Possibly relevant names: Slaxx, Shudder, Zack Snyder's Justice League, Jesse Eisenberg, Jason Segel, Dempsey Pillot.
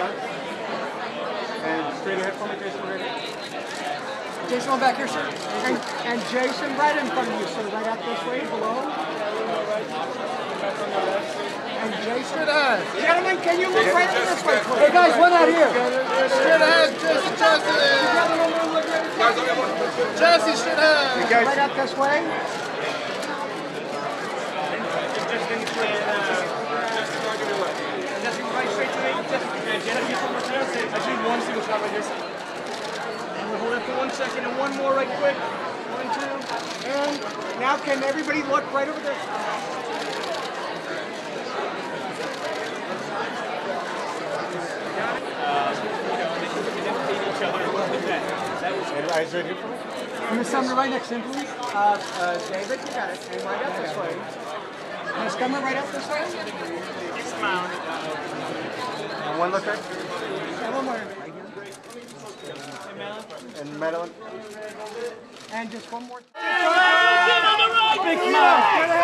guys. And straight ahead from me, Jason, right here. Jason, back here, sir. And Jason, right in front of you, sir. Right out this way, below. And Jason, gentlemen, can you look right in this way, please? Hey, guys, one out here. Straight ahead, Jason, Jesse, straight ahead. Right out this way. Second and one more right quick. One, two, and now can everybody look right over there? And the summer right next to him, please. David, you got it. And right up this way. And it's coming right up this way. It's mount. And one look right. And one more. And Madeline. And just one more. Hey, on the right, big man.